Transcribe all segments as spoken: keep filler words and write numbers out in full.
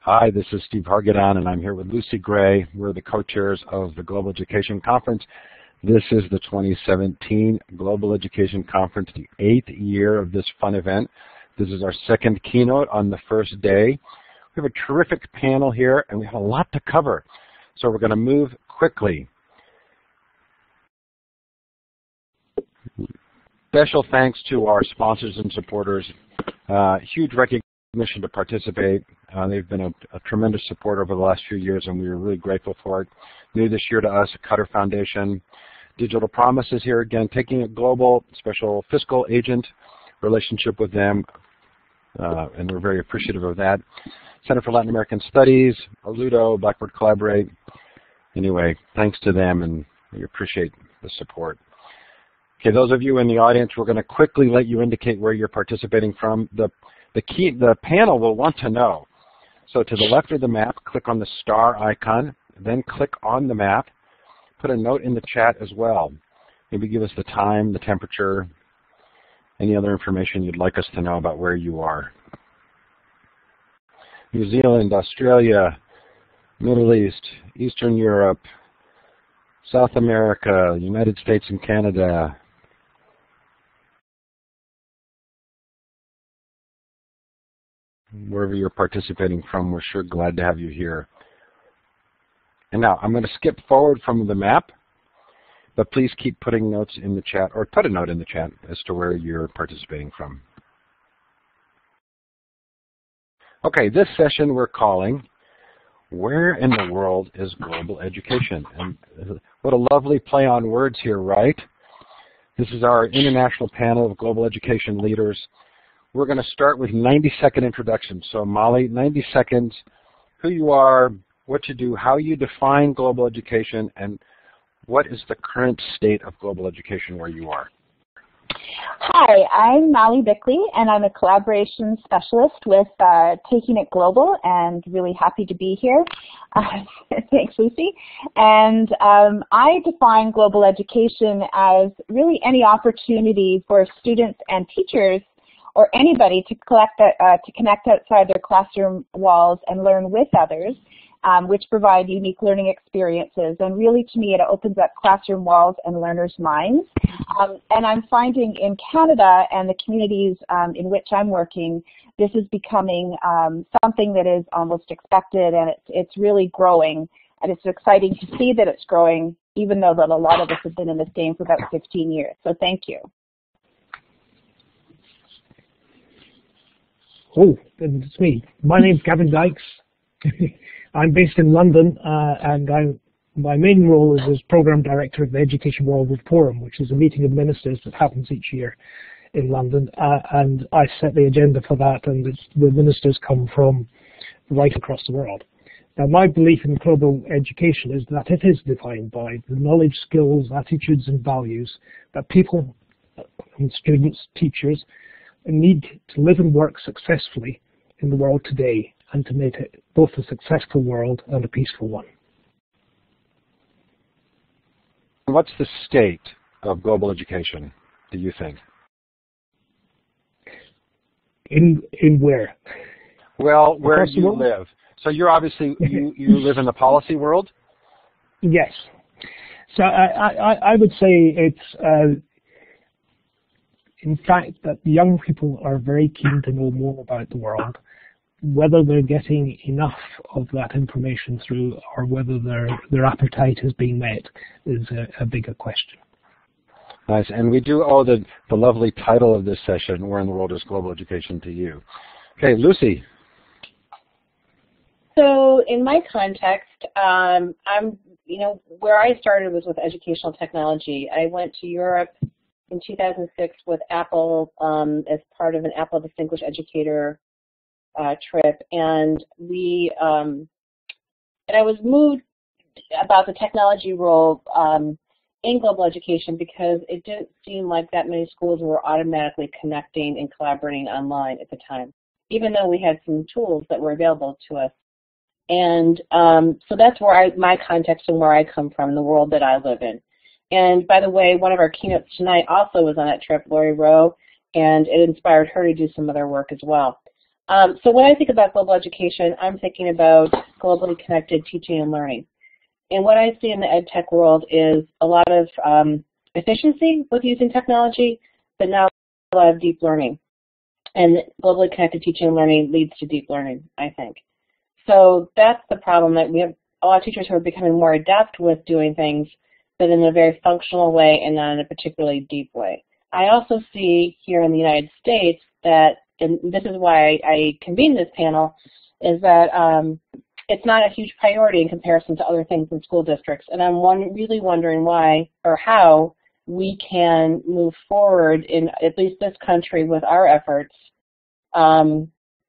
Hi, this is Steve Hargadon, and I'm here with Lucy Gray. We're the co-chairs of the Global Education Conference. This is the twenty seventeen Global Education Conference, the eighth year of this fun event. This is our second keynote on the first day. We have a terrific panel here, and we have a lot to cover, so we're going to move quickly. Special thanks to our sponsors and supporters. Uh, huge recognition. Mission to participate. Uh, they've been a, a tremendous support over the last few years, and we were really grateful for it. New this year to us, Cutter Foundation. Digital Promise is here again, Taking It Global, special fiscal agent relationship with them, uh, and we're very appreciative of that. Center for Latin American Studies, Aludo, Blackboard Collaborate. Anyway, thanks to them, and we appreciate the support. Okay, those of you in the audience, we're going to quickly let you indicate where you're participating from. The The, key, the panel will want to know. So to the left of the map, click on the star icon, then click on the map. Put a note in the chat as well. Maybe give us the time, the temperature, any other information you'd like us to know about where you are. New Zealand, Australia, Middle East, Eastern Europe, South America, United States and Canada. Wherever you're participating from, we're sure glad to have you here. And now I'm going to skip forward from the map, but please keep putting notes in the chat, or put a note in the chat as to where you're participating from. Okay, this session we're calling, Where in the World is Global Education? And what a lovely play on words here, right? This is our international panel of global education leaders. We're going to start with ninety second introductions. So Mali, ninety seconds, who you are, what you do, how you define global education, and what is the current state of global education where you are. Hi, I'm Mali Bickley, and I'm a collaboration specialist with uh, Taking It Global, and really happy to be here. Uh, thanks, Lucy. And um, I define global education as really any opportunity for students and teachers or anybody to, collect, uh, to connect outside their classroom walls and learn with others, um, which provide unique learning experiences. And really, to me, it opens up classroom walls and learners' minds. Um, and I'm finding in Canada and the communities um, in which I'm working, this is becoming um, something that is almost expected, and it's, it's really growing. And it's exciting to see that it's growing, even though that a lot of us have been in this game for about fifteen years. So thank you. Oh, it's me. My name's Gavin Dykes. I'm based in London, uh, and I, my main role is as Programme Director of the Education World Forum, which is a meeting of ministers that happens each year in London. Uh, and I set the agenda for that, and it's, the ministers come from right across the world. Now, my belief in global education is that it is defined by the knowledge, skills, attitudes, and values that people, and students, teachers, need to live and work successfully in the world today, and to make it both a successful world and a peaceful one. What's the state of global education, do you think? In in where? Well, where do you live? So you're obviously, you, you live in the policy world? Yes. So I, I, I would say it's... Uh, in fact, that young people are very keen to know more about the world, whether they're getting enough of that information through, or whether their their appetite is being met, is a, a bigger question. Nice, and we do owe the the lovely title of this session, "Where in the World is Global Education?" to you. Okay, Lucy. So, in my context, um, I'm you know where I started was with educational technology. I went to Europe in two thousand six with Apple um, as part of an Apple Distinguished Educator uh, trip, and we um, and I was moved about the technology role um, in global education, because it didn't seem like that many schools were automatically connecting and collaborating online at the time, even though we had some tools that were available to us. And um, so that's where I, my context and where I come from, the world that I live in. And by the way, one of our keynotes tonight also was on that trip, Lori Rowe, and it inspired her to do some other work as well. Um, so when I think about global education, I'm thinking about globally connected teaching and learning. And what I see in the ed tech world is a lot of um, efficiency with using technology, but not a lot of deep learning. And globally connected teaching and learning leads to deep learning, I think. So that's the problem, that we have a lot of teachers who are becoming more adept with doing things, but in a very functional way and not in a particularly deep way. I also see here in the United States that, and this is why I convened this panel, is that um, it's not a huge priority in comparison to other things in school districts. And I'm one, really wondering why or how we can move forward in at least this country with our efforts um,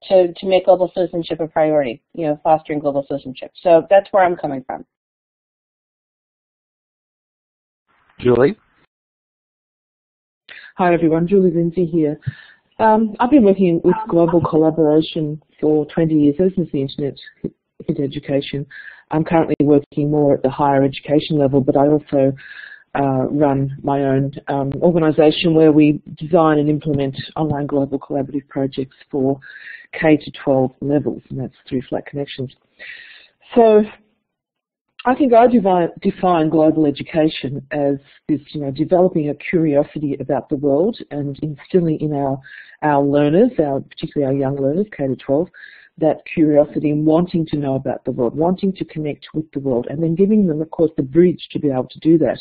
to, to make global citizenship a priority, you know, fostering global citizenship. So that's where I'm coming from. Julie? Hi, everyone. Julie Lindsay here. Um, I've been working with global collaboration for twenty years, ever since the internet hit education. I'm currently working more at the higher education level, but I also uh, run my own um, organisation where we design and implement online global collaborative projects for K to twelve levels, and that's through Flat Connections. So I think I divide, define global education as this, you know, developing a curiosity about the world and instilling in our our learners, our particularly our young learners, K to twelve, that curiosity and wanting to know about the world, wanting to connect with the world, and then giving them, of course, the bridge to be able to do that.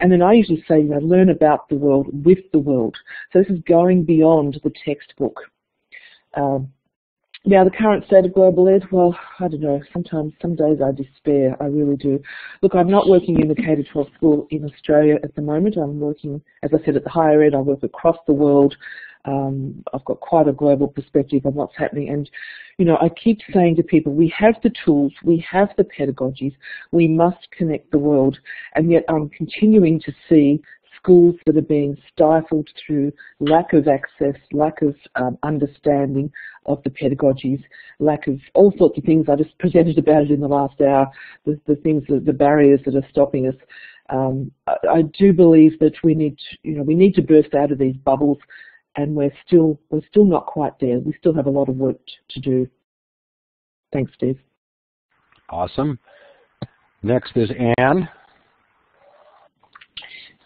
And then I usually say, you know, learn about the world with the world. So this is going beyond the textbook. Um, Now, the current state of global ed, well, I don't know, sometimes, some days I despair, I really do. Look, I'm not working in the K to twelve school in Australia at the moment. I'm working, as I said, at the higher ed. I work across the world. Um, I've got quite a global perspective on what's happening. And, you know, I keep saying to people, we have the tools, we have the pedagogies, we must connect the world. And yet I'm continuing to see schools that are being stifled through lack of access, lack of um, understanding of the pedagogies, lack of all sorts of things. I just presented about it in the last hour, the, the things, that, the barriers that are stopping us. Um, I, I do believe that we need, to, you know, we need to burst out of these bubbles, and we're still, we're still not quite there. We still have a lot of work to do. Thanks, Steve. Awesome. Next is Anne.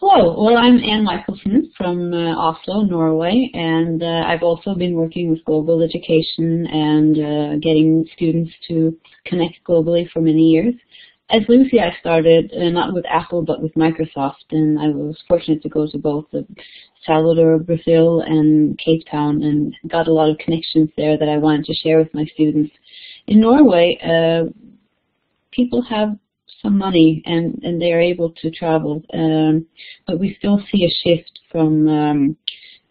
Hello, well, I'm Ann Michaelsen from uh, Oslo, Norway, and uh, I've also been working with global education and uh, getting students to connect globally for many years. As Lucy, I started uh, not with Apple but with Microsoft, and I was fortunate to go to both Salvador, Brazil, and Cape Town, and got a lot of connections there that I wanted to share with my students. In Norway, uh, people have some money, and, and they're able to travel. Um, but we still see a shift from um,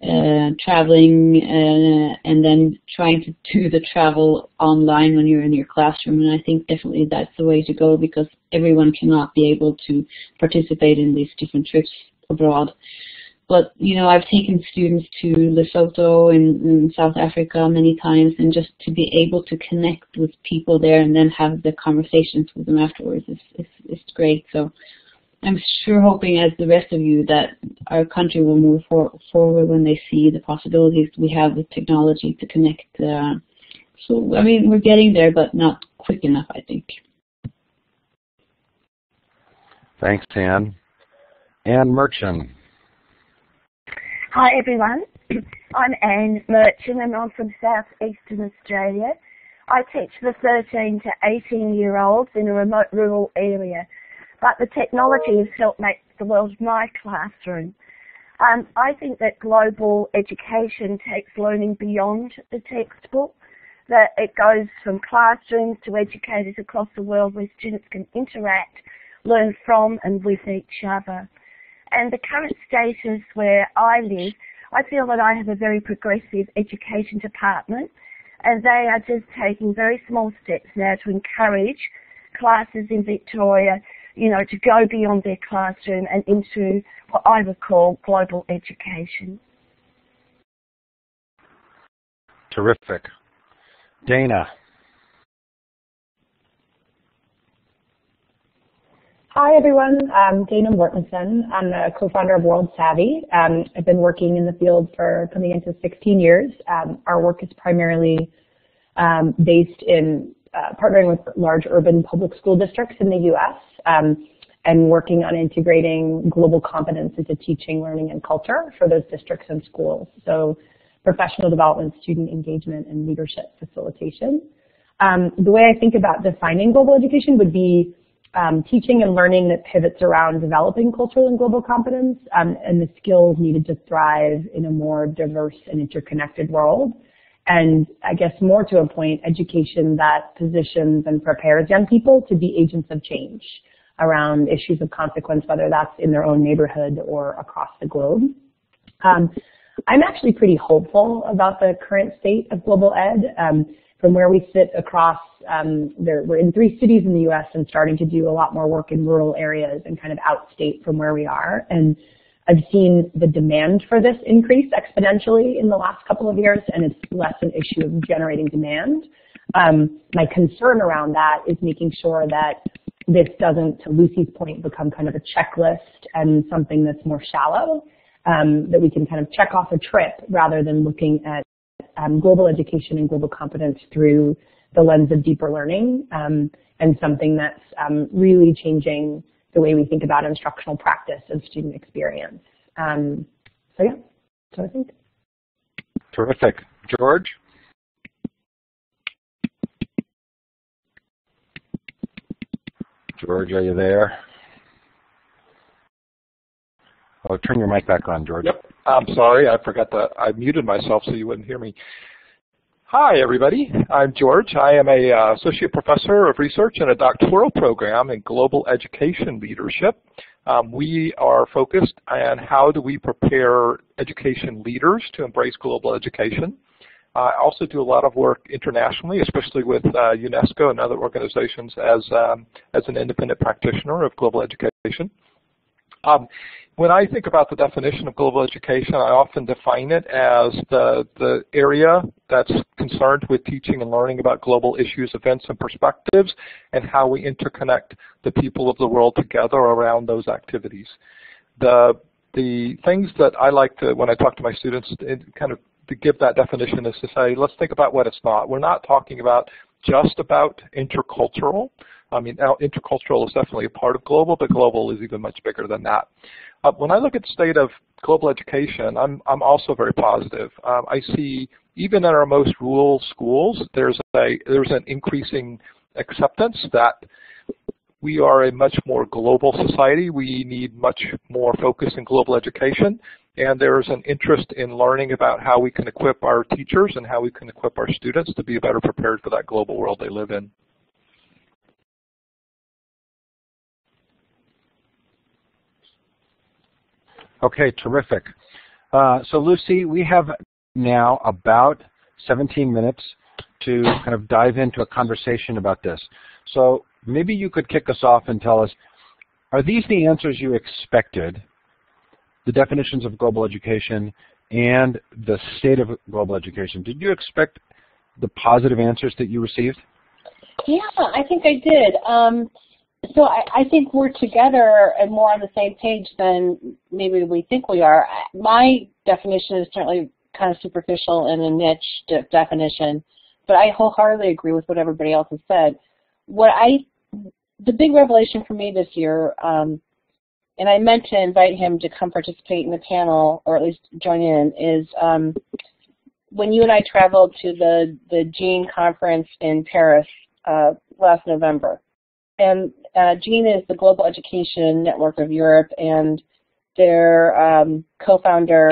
uh, traveling uh, and then trying to do the travel online when you're in your classroom. And I think definitely that's the way to go, because everyone cannot be able to participate in these different trips abroad. But, you know, I've taken students to Lesotho in, in South Africa many times, and just to be able to connect with people there and then have the conversations with them afterwards is, is, is great. So I'm sure hoping, as the rest of you, that our country will move for, forward when they see the possibilities we have with technology to connect. Uh, so, I mean, we're getting there, but not quick enough, I think. Thanks, Anne. Anne Mirtschin. Hi everyone, I'm Anne Mirtschin and I'm from South Eastern Australia. I teach the thirteen to eighteen year olds in a remote rural area, but the technology has helped make the world my classroom. Um, I think that global education takes learning beyond the textbook, that it goes from classrooms to educators across the world, where students can interact, learn from and with each other. And the current status where I live, I feel that I have a very progressive education department, and they are just taking very small steps now to encourage classes in Victoria, you know, to go beyond their classroom and into what I would call global education. Terrific. Dana. Hi, everyone. I'm Dana Mortenson. I'm the co-founder of World Savvy. Um, I've been working in the field for coming into sixteen years. Um, our work is primarily um, based in uh, partnering with large urban public school districts in the U S Um, and working on integrating global competence into teaching, learning, and culture for those districts and schools. So professional development, student engagement, and leadership facilitation. Um, the way I think about defining global education would be Um, teaching and learning that pivots around developing cultural and global competence um, and the skills needed to thrive in a more diverse and interconnected world. And I guess more to a point, education that positions and prepares young people to be agents of change around issues of consequence, whether that's in their own neighborhood or across the globe. Um, I'm actually pretty hopeful about the current state of global ed. Um, From where we sit across, um, there, we're in three cities in the U S and starting to do a lot more work in rural areas and kind of outstate from where we are. And I've seen the demand for this increase exponentially in the last couple of years, and it's less an issue of generating demand. Um, my concern around that is making sure that this doesn't, to Lucy's point, become kind of a checklist and something that's more shallow, um, that we can kind of check off a trip rather than looking at Um, global education and global competence through the lens of deeper learning, um, and something that's um, really changing the way we think about instructional practice and student experience. Um, so yeah, so I think. Terrific. George? George, are you there? Oh, turn your mic back on, George. Yep. I'm sorry, I forgot that I muted myself so you wouldn't hear me. Hi, everybody. I'm George. I am a uh, associate professor of research in a doctoral program in global education leadership. Um, we are focused on how do we prepare education leaders to embrace global education. I also do a lot of work internationally, especially with uh, UNESCO and other organizations as, um, as an independent practitioner of global education. Um, When I think about the definition of global education, I often define it as the, the area that's concerned with teaching and learning about global issues, events, and perspectives, and how we interconnect the people of the world together around those activities. The, the things that I like to, when I talk to my students, it kind of to give that definition is to say, let's think about what it's not. We're not talking about just about intercultural. I mean, intercultural is definitely a part of global, but global is even much bigger than that. Uh, when I look at the state of global education, I'm, I'm also very positive. Um, I see even in our most rural schools, there's, a, there's an increasing acceptance that we are a much more global society. We need much more focus in global education, and there's an interest in learning about how we can equip our teachers and how we can equip our students to be better prepared for that global world they live in. Okay, terrific. Uh, so, Lucy, we have now about seventeen minutes to kind of dive into a conversation about this. So maybe you could kick us off and tell us, are these the answers you expected, the definitions of global education and the state of global education? Did you expect the positive answers that you received? Yeah, I think I did. Um, So I, I think we're together and more on the same page than maybe we think we are. My definition is certainly kind of superficial and a niche de definition, but I wholeheartedly agree with what everybody else has said. What I, the big revelation for me this year, um, and I meant to invite him to come participate in the panel or at least join in, is um, when you and I traveled to the, the GENE conference in Paris uh, last November. And uh, GENE is the Global Education Network of Europe, and their um, co-founder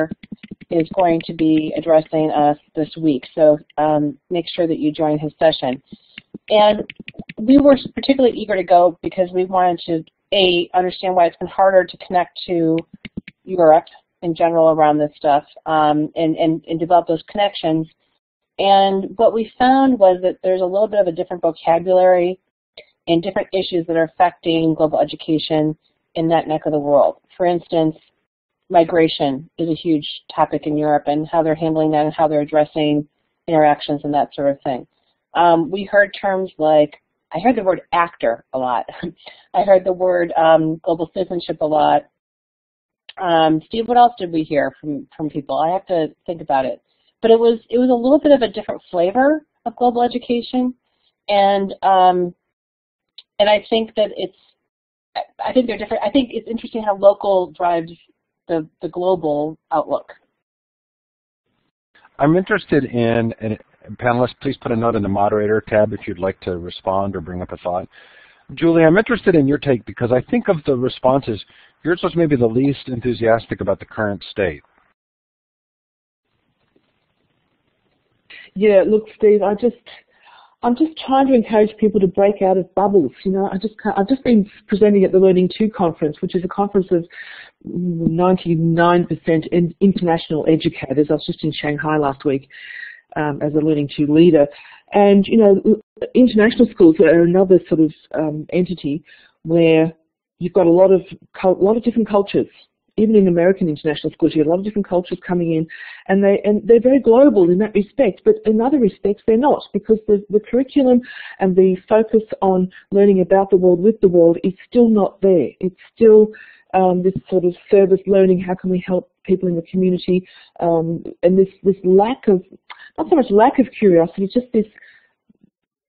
is going to be addressing us this week. So um, make sure that you join his session. And we were particularly eager to go because we wanted to, A, understand why it's been harder to connect to Europe in general around this stuff um, and, and, and develop those connections. And what we found was that there's a little bit of a different vocabulary and different issues that are affecting global education in that neck of the world. For instance, migration is a huge topic in Europe and how they're handling that and how they're addressing interactions and that sort of thing. Um, we heard terms like I heard the word actor a lot. I heard the word um, global citizenship a lot. Um, Steve, what else did we hear from, from people? I have to think about it. But it was, it was a little bit of a different flavor of global education. And, um, and I think that it's, I think they're different. I think it's interesting how local drives the, the global outlook. I'm interested in, and panelists, please put a note in the moderator tab if you'd like to respond or bring up a thought. Julie, I'm interested in your take because I think of the responses, yours was maybe the least enthusiastic about the current state. Yeah, look, Steve, I just, I'm just trying to encourage people to break out of bubbles. You know, I just can't, I've just been presenting at the Learning two conference, which is a conference of ninety-nine percent international educators. I was just in Shanghai last week um, as a Learning two leader, and you know, international schools are another sort of um, entity where you've got a lot of a lot of different cultures. Even in American international schools, you have a lot of different cultures coming in, and they and they're very global in that respect. But in other respects, they're not, because the, the curriculum and the focus on learning about the world with the world is still not there. It's still um, this sort of service learning. How can we help people in the community? Um, and this this lack of, not so much lack of curiosity, just this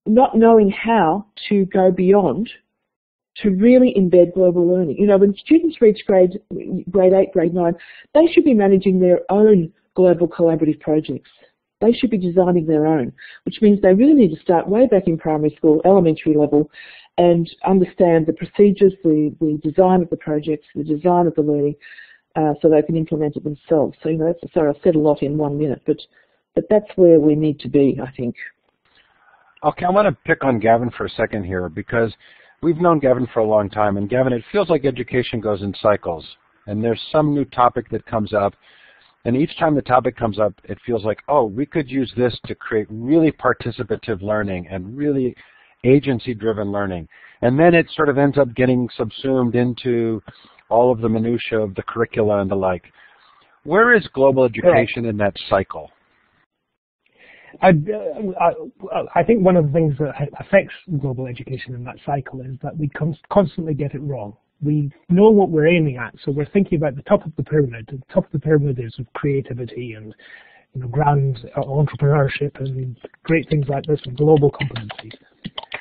not knowing how to go beyond. To really embed global learning. You know, when students reach grade grade eight, grade nine, they should be managing their own global collaborative projects. They should be designing their own, which means they really need to start way back in primary school, elementary level, and understand the procedures, the, the design of the projects, the design of the learning, uh, so they can implement it themselves. So, you know, that's, sorry, I've said a lot in one minute, but, but that's where we need to be, I think. Okay, I want to pick on Gavin for a second here, because we've known Gavin for a long time, and Gavin, it feels like education goes in cycles, and there's some new topic that comes up, and each time the topic comes up, it feels like, oh, we could use this to create really participative learning and really agency-driven learning. And then it sort of ends up getting subsumed into all of the minutiae of the curricula and the like. Where is global education in that cycle? I, I, I think one of the things that affects global education in that cycle is that we const constantly get it wrong. We know what we're aiming at, so we're thinking about the top of the pyramid. And the top of the pyramid is of creativity and, you know, grand entrepreneurship and great things like this and global competencies.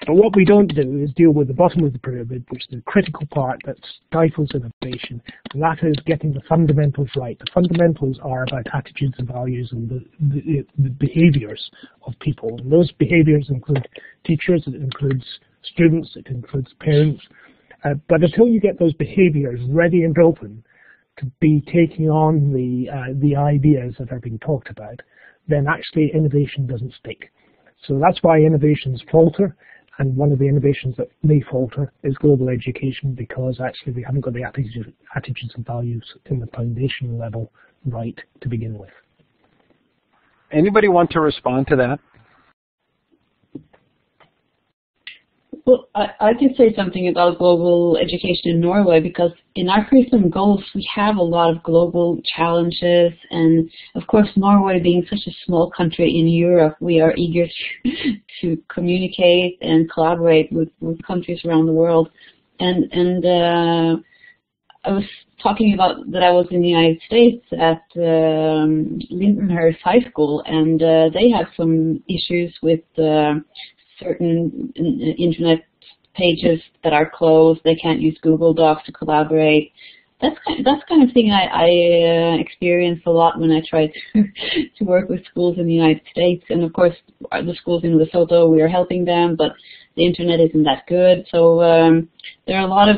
But what we don't do is deal with the bottom of the pyramid, which is the critical part that stifles innovation, and that is getting the fundamentals right. The fundamentals are about attitudes and values and the, the, the behaviours of people, and those behaviours include teachers, it includes students, it includes parents, uh, but until you get those behaviours ready and open to be taking on the, uh, the ideas that are being talked about, then actually innovation doesn't stick. So that's why innovations falter, and one of the innovations that may falter is global education, because actually we haven't got the attitude, attitudes and values in the foundation level right to begin with. Anybody want to respond to that? Well, I, I can say something about global education in Norway, because in our curriculum goals we have a lot of global challenges, and of course Norway being such a small country in Europe, we are eager to, to communicate and collaborate with, with countries around the world. And, and uh, I was talking about that I was in the United States at um, Lindenhurst High School, and uh, they have some issues with uh, certain internet pages that are closed. They can't use Google Docs to collaborate. That's kind of, that's kind of thing I, I uh, experienced a lot when I tried to, to work with schools in the United States. And of course, the schools in Lesotho, we are helping them, but the internet isn't that good. So um, there are a lot of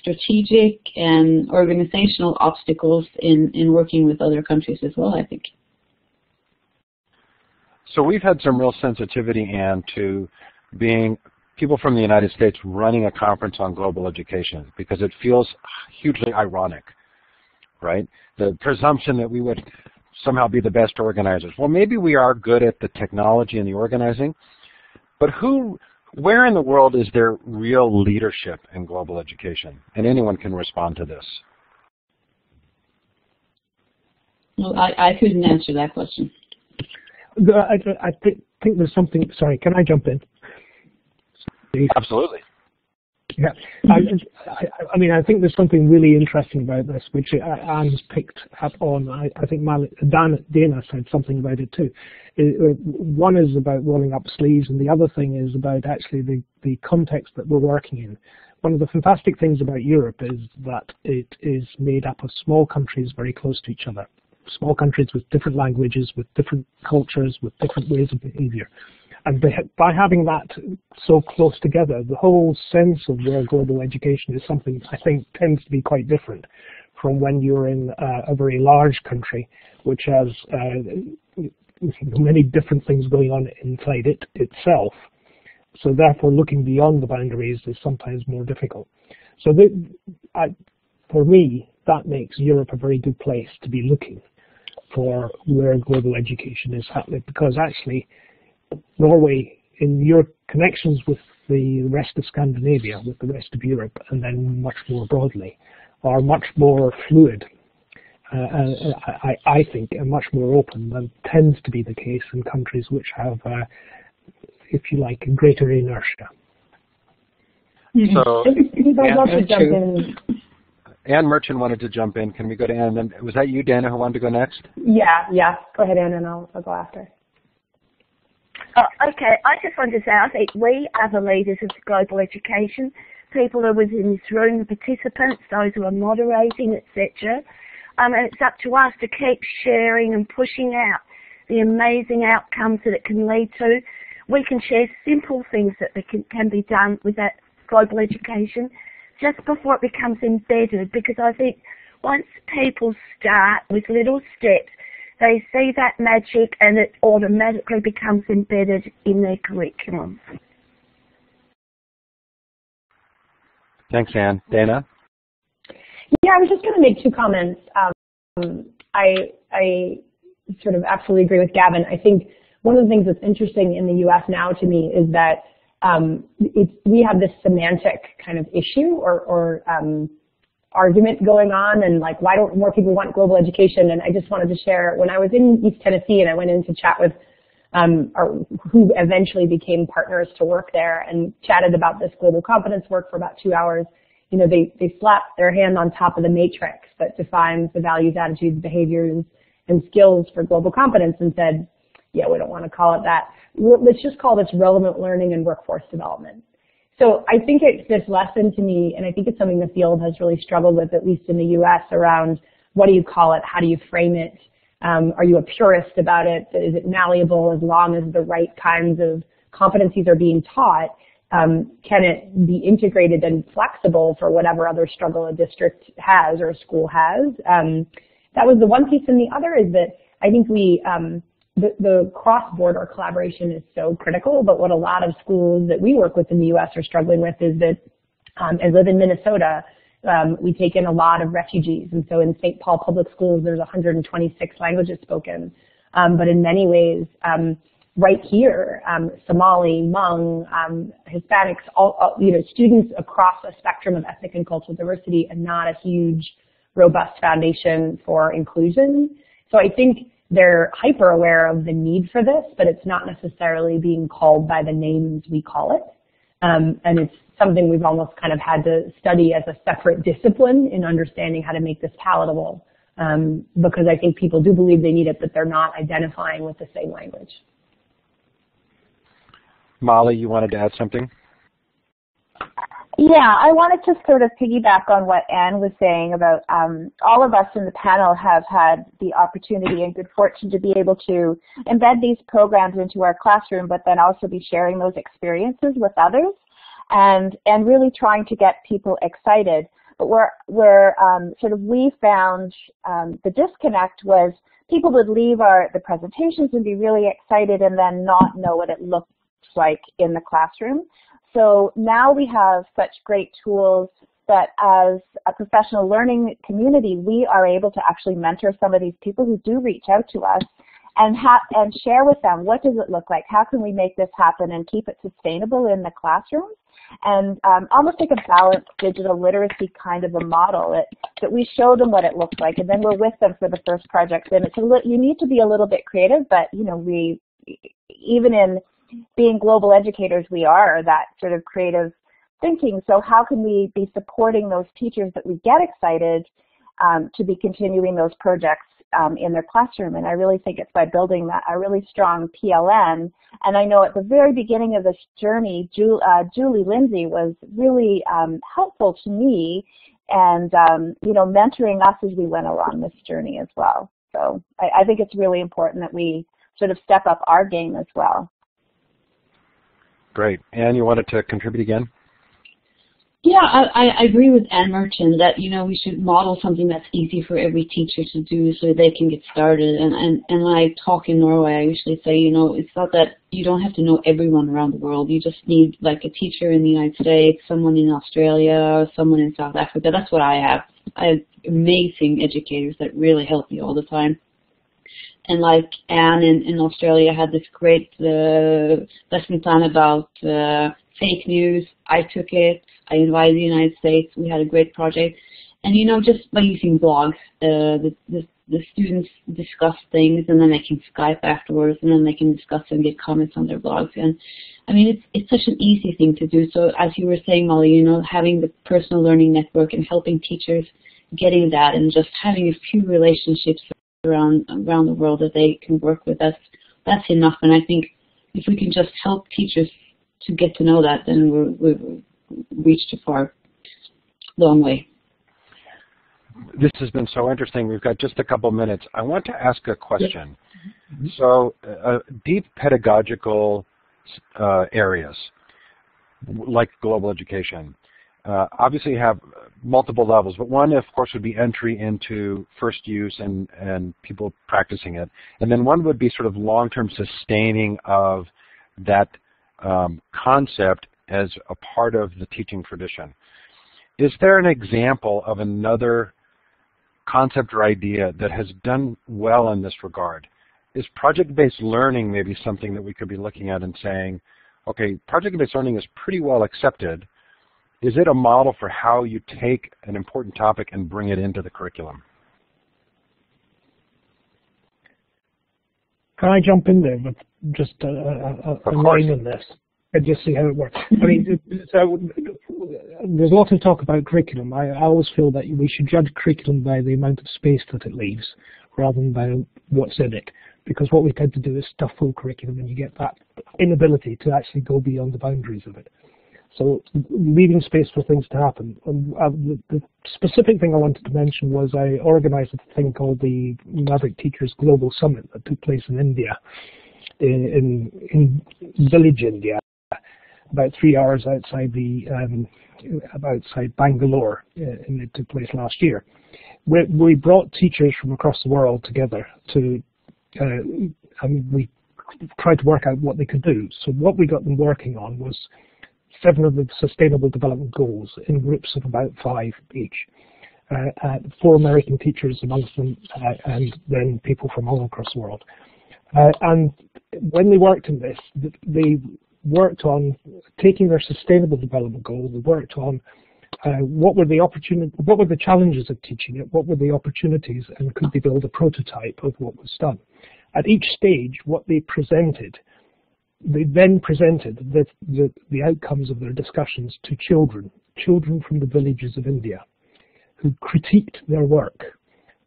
strategic and organizational obstacles in, in working with other countries as well, I think. So we've had some real sensitivity, Anne, to being people from the United States running a conference on global education, because it feels hugely ironic, right? The presumption that we would somehow be the best organizers. Well, maybe we are good at the technology and the organizing, but who, where in the world is there real leadership in global education? And anyone can respond to this. Well, I, I couldn't answer that question. I, I think there's something, sorry, can I jump in? Absolutely. Yeah, I, I mean, I think there's something really interesting about this, which Anne has picked up on. I, I think Mali, Dan, Dana said something about it too. It, one is about rolling up sleeves, and the other thing is about actually the, the context that we're working in. One of the fantastic things about Europe is that it is made up of small countries very close to each other, small countries with different languages, with different cultures, with different ways of behavior. And by having that so close together, the whole sense of where global education is something I think tends to be quite different from when you're in uh, a very large country, which has uh, many different things going on inside it itself. So therefore, looking beyond the boundaries is sometimes more difficult. So the, I, for me, that makes Europe a very good place to be looking for where global education is happening, because actually, Norway, in your connections with the rest of Scandinavia, with the rest of Europe, and then much more broadly, are much more fluid, uh, I, I think, and much more open than tends to be the case in countries which have, uh, if you like, greater inertia. Mm-hmm. So, Anne, Anne Mirtschin wanted to jump in. Can we go to Anne? And was that you, Dana, who wanted to go next? Yeah, yeah. Go ahead, Anne, and I'll, I'll go after. Oh, okay, I just want to say I think we are the leaders of global education, people who are within this room, the participants, those who are moderating, et cetera. Um, and it's up to us to keep sharing and pushing out the amazing outcomes that it can lead to. We can share simple things that can, can be done with that global education just before it becomes embedded, because I think once people start with little steps, they see that magic and it automatically becomes embedded in their curriculum. Thanks, Anne. Dana? Yeah, I was just going to make two comments. Um, I, I sort of absolutely agree with Gavin. I think one of the things that's interesting in the U S now to me is that um, it's, we have this semantic kind of issue or, or um, argument going on, and like, why don't more people want global education? And I just wanted to share, when I was in East Tennessee and I went in to chat with um, our, who eventually became partners to work there, and chatted about this global competence work for about two hours, you know, they, they slapped their hand on top of the matrix that defines the values, attitudes, behaviors, and skills for global competence and said, yeah, we don't want to call it that. Let's just call this relevant learning and workforce development. So I think it's this lesson to me, and I think it's something the field has really struggled with, at least in the U S, around what do you call it, how do you frame it, um, are you a purist about it, is it malleable as long as the right kinds of competencies are being taught, um, can it be integrated and flexible for whatever other struggle a district has or a school has. Um, that was the one piece, and the other is that I think we, um, The, the cross-border collaboration is so critical, but what a lot of schools that we work with in the U S are struggling with is that, um, I live in Minnesota, um, we take in a lot of refugees, and so in Saint Paul Public Schools there's one hundred twenty-six languages spoken, um, but in many ways, um, right here, um, Somali, Hmong, um, Hispanics, all, all, you know, students across a spectrum of ethnic and cultural diversity, and not a huge, robust foundation for inclusion. So I think they're hyper aware of the need for this, but it's not necessarily being called by the names we call it. Um, and it's something we've almost kind of had to study as a separate discipline in understanding how to make this palatable, um, because I think people do believe they need it, but they're not identifying with the same language. Mali, you wanted to add something? Yeah, I wanted to sort of piggyback on what Anne was saying about um, all of us in the panel have had the opportunity and good fortune to be able to embed these programs into our classroom, but then also be sharing those experiences with others, and and really trying to get people excited. But where where um, sort of we found um, the disconnect was people would leave our the presentations and be really excited, and then not know what it looked like in the classroom. So now we have such great tools that as a professional learning community, we are able to actually mentor some of these people who do reach out to us and, ha and share with them, what does it look like? How can we make this happen and keep it sustainable in the classroom? And um, almost like a balanced digital literacy kind of a model, it, that we show them what it looks like, and then we're with them for the first project. And it's a li you need to be a little bit creative, but you know, we, even in being global educators, we are that sort of creative thinking. So how can we be supporting those teachers that we get excited um, to be continuing those projects um, in their classroom? And I really think it's by building that a really strong P L N. And I know at the very beginning of this journey, Ju uh, Julie Lindsay was really um, helpful to me and um, you know, mentoring us as we went along this journey as well. So I, I think it's really important that we sort of step up our game as well. Great. Anne, you wanted to contribute again? Yeah, I, I agree with Anne Mirtschin that, you know, we should model something that's easy for every teacher to do so they can get started. And, and, and I talk in Norway, I usually say, you know, it's not that you don't have to know everyone around the world. You just need, like, a teacher in the United States, someone in Australia, or someone in South Africa. That's what I have. I have amazing educators that really help me all the time. And like Anne in, in Australia had this great uh, lesson plan about uh, fake news. I took it. I invited the United States. We had a great project. And, you know, just by using blogs, uh, the, the, the students discuss things, and then they can Skype afterwards, and then they can discuss and get comments on their blogs. And, I mean, it's, it's such an easy thing to do. So as you were saying, Molly, you know, having the personal learning network and helping teachers getting that and just having a few relationships around around the world that they can work with us, that's enough. And I think if we can just help teachers to get to know that, then we're, we've reached a far, long way. This has been so interesting. We've got just a couple minutes. I want to ask a question. Mm-hmm. So uh, deep pedagogical uh, areas, like global education, Uh, obviously have multiple levels, but one, of course, would be entry into first use and, and people practicing it. And then one would be sort of long-term sustaining of that um, concept as a part of the teaching tradition. Is there an example of another concept or idea that has done well in this regard? Is project-based learning maybe something that we could be looking at and saying, okay, project-based learning is pretty well accepted. Is it a model for how you take an important topic and bring it into the curriculum? Can I jump in there with just a, a, a line on this and just see how it works? I mean, so there's a lot of talk about curriculum. I, I always feel that we should judge curriculum by the amount of space that it leaves rather than by what's in it, because what we tend to do is stuff full curriculum and you get that inability to actually go beyond the boundaries of it. So leaving space for things to happen. And, uh, the, the specific thing I wanted to mention was I organized a thing called the Maverick Teachers Global Summit that took place in India, in, in, in village India, about three hours outside the um, outside Bangalore, and it took place last year. We, we brought teachers from across the world together to, uh, I mean, we tried to work out what they could do. So what we got them working on was seven of the Sustainable Development Goals in groups of about five each. Uh, uh, four American teachers amongst them, uh, and then people from all across the world. Uh, and when they worked on this, they worked on taking their Sustainable Development Goal. They worked on uh, what were the opportunities, what were the challenges of teaching it, what were the opportunities, and could they build a prototype of what was done. At each stage, what they presented. They then presented the, the, the outcomes of their discussions to children, children from the villages of India, who critiqued their work.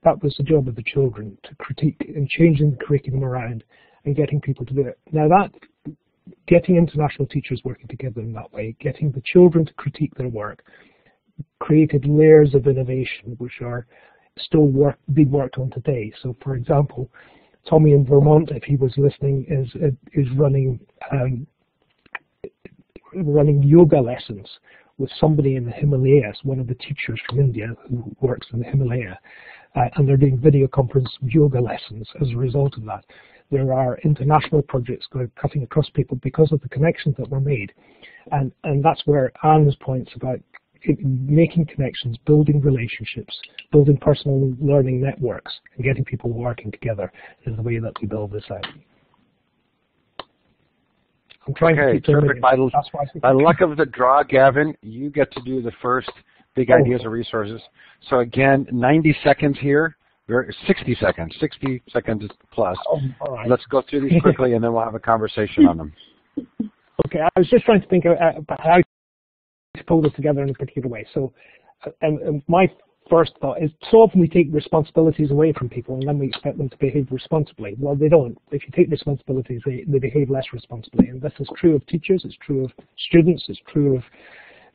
That was the job of the children, to critique and changing the curriculum around and getting people to do it. Now that, getting international teachers working together in that way, getting the children to critique their work, created layers of innovation which are still work, being worked on today. So for example, Tommy in Vermont, if he was listening, is is running um, running yoga lessons with somebody in the Himalayas, one of the teachers from India who works in the Himalaya, uh, and they're doing video conference yoga lessons as a result of that. There are international projects going cutting across people because of the connections that were made, and and that's where Anne's points about making connections, building relationships, building personal learning networks, and getting people working together is the way that we build this out. I'm trying okay, to keep terrific. By, by luck of the draw, Gavin, you get to do the first big oh. ideas or resources. So again, ninety seconds here, sixty seconds, sixty seconds plus. Oh, all right. Let's go through these quickly, and then we'll have a conversation on them. Okay, I was just trying to think about how to pull this together in a particular way. So, and, and my first thought is, so often we take responsibilities away from people and then we expect them to behave responsibly. Well, they don't. If you take responsibilities, they, they behave less responsibly. And this is true of teachers, it's true of students, it's true of,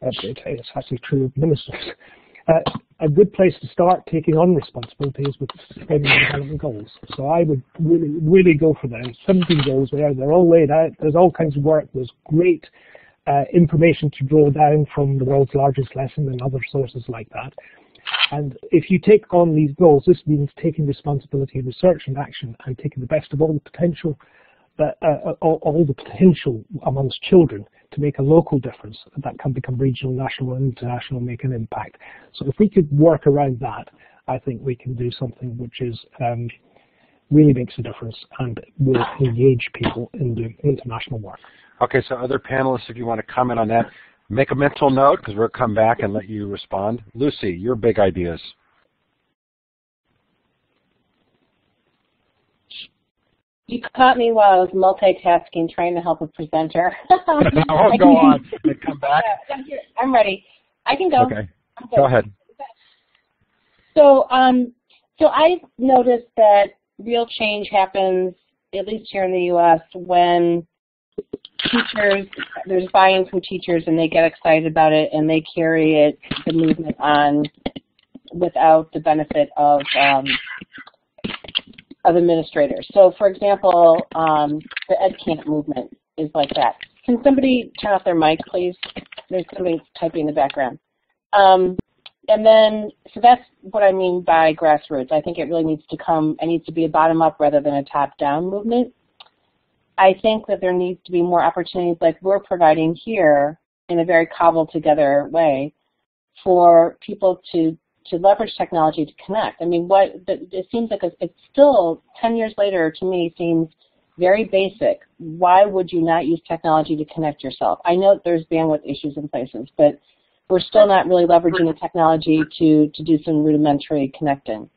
uh, it's actually true of ministers. Uh, a good place to start taking on responsibilities with Sustainable Development Goals. So I would really, really go for them. seventeen goals there, they're all laid out, there's all kinds of work, there's great uh, information to draw down from the world's largest lesson and other sources like that. And if you take on these goals, this means taking responsibility, research and action, and taking the best of all the potential, uh, uh, all, all the potential amongst children to make a local difference that can become regional, national and international, make an impact. So if we could work around that, I think we can do something which is um, really makes a difference and will engage people in doing international work. Okay, so other panelists, if you want to comment on that, make a mental note, because we'll come back and let you respond. Lucy, your big ideas. You caught me while I was multitasking, trying to help a presenter. I'll can, go on and come back. I'm ready. I can go. Okay. Go ahead. So, um, so I've noticed that real change happens, at least here in the U S, when teachers, there's buy-in from teachers and they get excited about it and they carry it, the movement on without the benefit of um, of administrators. So, for example, um, the EdCamp movement is like that. Can somebody turn off their mic, please? There's somebody typing in the background. Um, and then, so that's what I mean by grassroots. I think it really needs to come, it needs to be a bottom-up rather than a top-down movement. I think that there needs to be more opportunities like we're providing here in a very cobbled-together way for people to to leverage technology to connect. I mean, what it seems like it's still ten years later to me seems very basic. Why would you not use technology to connect yourself? I know there's bandwidth issues in places, but we're still not really leveraging the technology to to do some rudimentary connecting.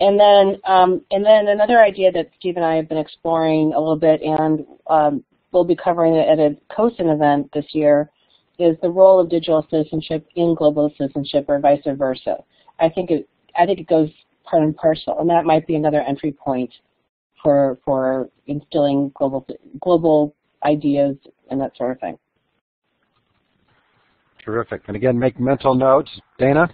And then, um, and then another idea that Steve and I have been exploring a little bit, and um, we'll be covering it at a COSIN event this year, is the role of digital citizenship in global citizenship, or vice versa. I think it, I think it goes part and parcel, and that might be another entry point for for instilling global global ideas and that sort of thing. Terrific. And again, make mental notes, Dana.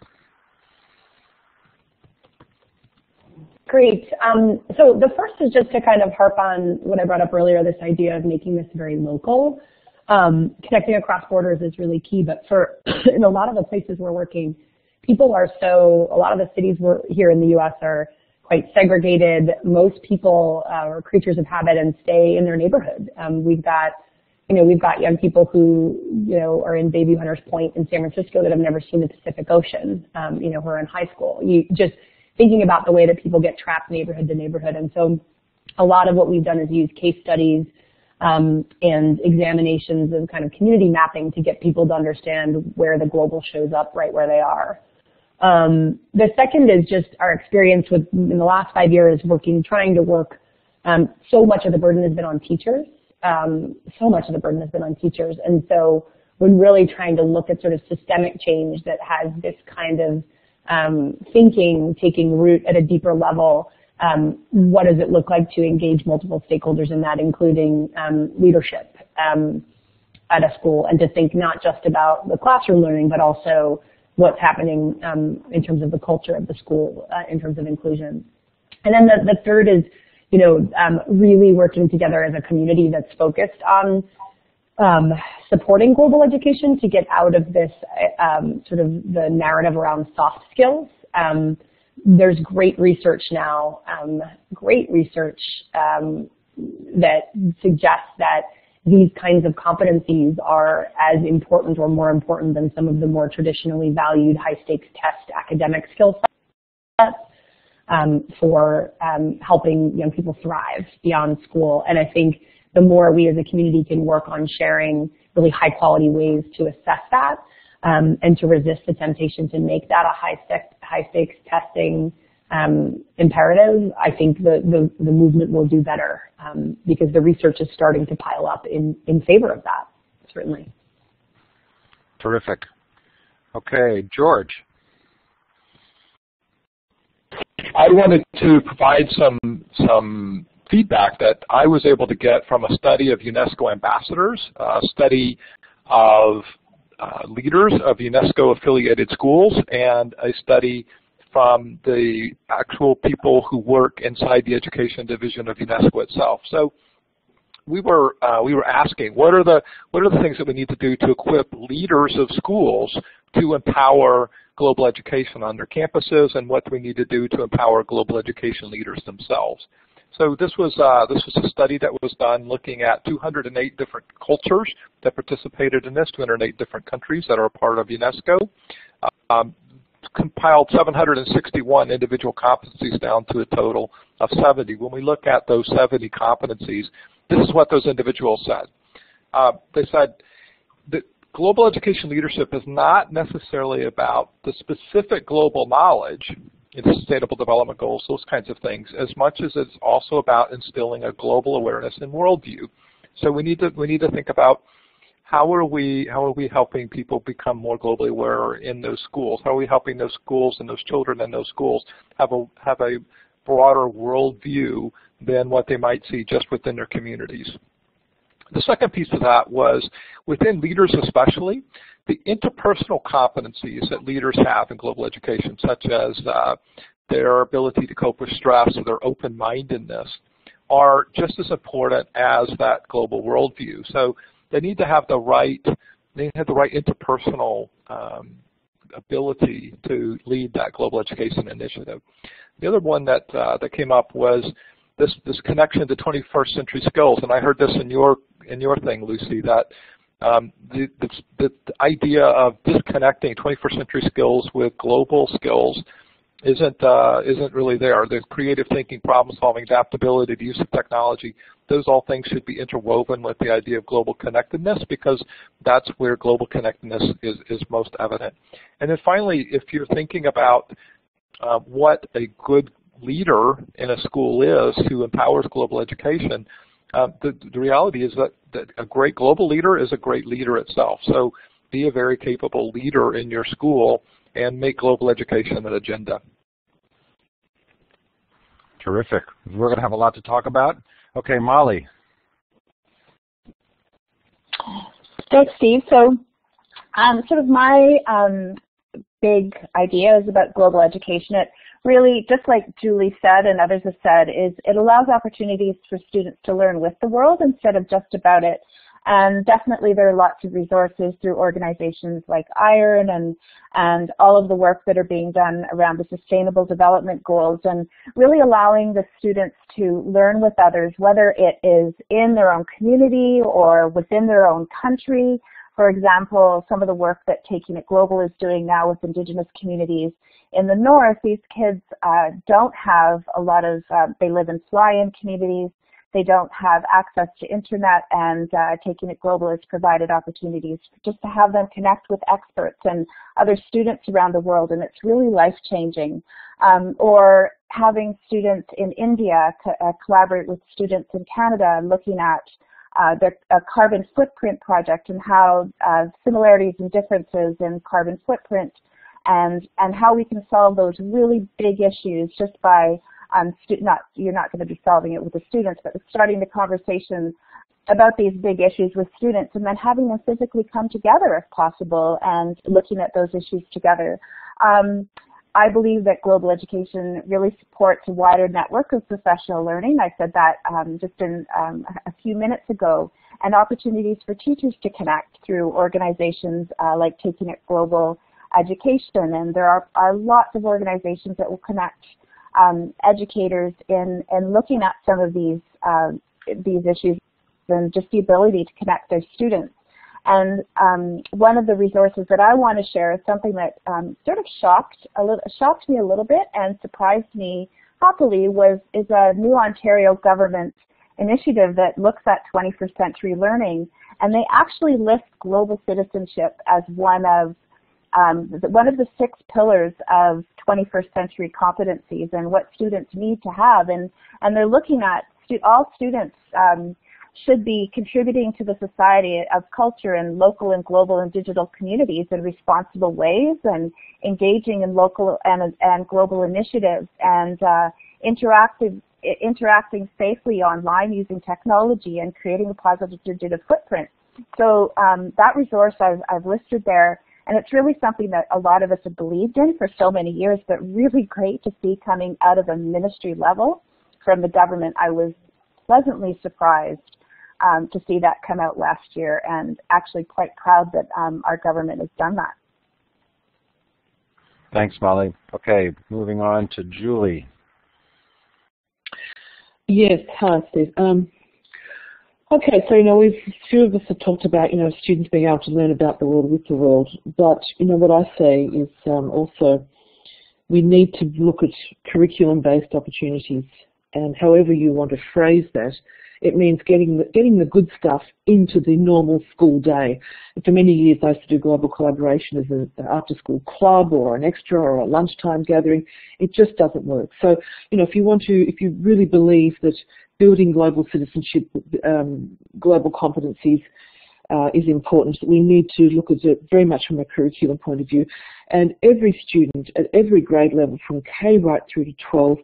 Great. Um, so the first is just to kind of harp on what I brought up earlier, this idea of making this very local. Um, connecting across borders is really key, but for in a lot of the places we're working, people are so, a lot of the cities we're, here in the U S are quite segregated. Most people uh, are creatures of habit and stay in their neighborhood. Um, we've got, you know, we've got young people who, you know, are in Baby Hunters Point in San Francisco that have never seen the Pacific Ocean, um, you know, who are in high school. You just, thinking about the way that people get trapped neighborhood to neighborhood. And so a lot of what we've done is use case studies um, and examinations and kind of community mapping to get people to understand where the global shows up right where they are. Um, the second is just our experience with, in the last five years, working, trying to work. Um, so much of the burden has been on teachers. Um, so much of the burden has been on teachers. And so when really trying to look at sort of systemic change that has this kind of Um, thinking, taking root at a deeper level, um, what does it look like to engage multiple stakeholders in that, including um, leadership um, at a school, and to think not just about the classroom learning, but also what's happening um, in terms of the culture of the school, uh, in terms of inclusion. And then the, the third is, you know, um, really working together as a community that's focused on Um, supporting global education to get out of this um, sort of the narrative around soft skills. Um, there's great research now, um, great research um, that suggests that these kinds of competencies are as important or more important than some of the more traditionally valued high-stakes test academic skill sets um, for um, helping young people thrive beyond school. And I think the more we as a community can work on sharing really high quality ways to assess that um, and to resist the temptation to make that a high, high stakes testing um, imperative, I think the, the, the movement will do better um, because the research is starting to pile up in, in favor of that. certainly. Terrific. Okay, George. I wanted to provide some some feedback that I was able to get from a study of UNESCO ambassadors, a study of uh, leaders of UNESCO-affiliated schools, and a study from the actual people who work inside the Education Division of UNESCO itself. So we were uh, we were asking, what are the what are the things that we need to do to equip leaders of schools to empower global education on their campuses, and what do we need to do to empower global education leaders themselves? So this was uh, this was a study that was done looking at two hundred eight different cultures that participated in this, two hundred eight different countries that are a part of UNESCO. Um, compiled seven hundred sixty-one individual competencies down to a total of seventy. When we look at those seventy competencies, this is what those individuals said. Uh, they said that global education leadership is not necessarily about the specific global knowledge in Sustainable Development Goals, those kinds of things, as much as it's also about instilling a global awareness and worldview. So we need to we need to think about how are we how are we helping people become more globally aware in those schools? How are we helping those schools and those children in those schools have a have a broader worldview than what they might see just within their communities? The second piece of that was, within leaders especially, the interpersonal competencies that leaders have in global education, such as uh, their ability to cope with stress or their open-mindedness, are just as important as that global worldview. So they need to have the right, they need to have the right interpersonal um, ability to lead that global education initiative. The other one that uh, that came up was this this connection to twenty-first century skills, and I heard this in your in your thing, Lucy, that um, the, the the idea of disconnecting twenty-first century skills with global skills isn't uh, isn't really there. The creative thinking, problem solving, adaptability, the use of technology, those all things should be interwoven with the idea of global connectedness, because that's where global connectedness is is most evident. And then finally, if you're thinking about uh, what a good leader in a school is who empowers global education, uh, the, the reality is that, that a great global leader is a great leader itself. So be a very capable leader in your school and make global education an agenda. Terrific. We're going to have a lot to talk about. Okay, Molly. Thanks, Steve. So um, sort of my um, big idea is about global education. It really, just like Julie said and others have said, is it allows opportunities for students to learn with the world instead of just about it. And definitely there are lots of resources through organizations like I R N and, and all of the work that are being done around the Sustainable Development Goals, and really allowing the students to learn with others, whether it is in their own community or within their own country. For example, some of the work that Taking It Global is doing now with Indigenous communities in the North, these kids uh, don't have a lot of, uh, they live in fly-in communities. They don't have access to internet, and uh, Taking It Global has provided opportunities just to have them connect with experts and other students around the world, and it's really life-changing. Um, or having students in India co uh, collaborate with students in Canada, looking at uh, their uh, carbon footprint project and how uh, similarities and differences in carbon footprint and, and how we can solve those really big issues just by Um, not, you're not going to be solving it with the students, but starting the conversation about these big issues with students and then having them physically come together if possible and looking at those issues together. Um, I believe that global education really supports a wider network of professional learning. I said that um, just in, um, a few minutes ago, and opportunities for teachers to connect through organizations uh, like Taking It Global Education. And there are, are lots of organizations that will connect Um, educators in, in looking at some of these, um, these issues and just the ability to connect their students. And um, one of the resources that I want to share is something that um, sort of shocked, a little, shocked me a little bit and surprised me happily was, is a new Ontario government initiative that looks at twenty-first century learning, and they actually list global citizenship as one of Um, one of the six pillars of twenty-first century competencies and what students need to have, and, and they're looking at stu all students um, should be contributing to the society of culture in local and global and digital communities in responsible ways, and engaging in local and, and global initiatives, and uh, interactive, interacting safely online using technology, and creating a positive digital footprint. So um, that resource I've, I've listed there, and it's really something that a lot of us have believed in for so many years, but really great to see coming out of a ministry level from the government. I was pleasantly surprised um, to see that come out last year, and actually quite proud that um, our government has done that. Thanks, Molly. Okay, moving on to Julie. Yes, hi, Steve. Um, okay, so, you know, we've, a few of us have talked about, you know, students being able to learn about the world with the world, but, you know, what I say is um, also we need to look at curriculum-based opportunities, and however you want to phrase that, it means getting the, getting the good stuff into the normal school day. For many years, I used to do global collaboration as an after-school club or an extra or a lunchtime gathering. It just doesn't work. So, you know, if you want to, if you really believe that building global citizenship, um, global competencies, Uh, is important, we need to look at it very much from a curriculum point of view. And every student at every grade level from K right through to twelve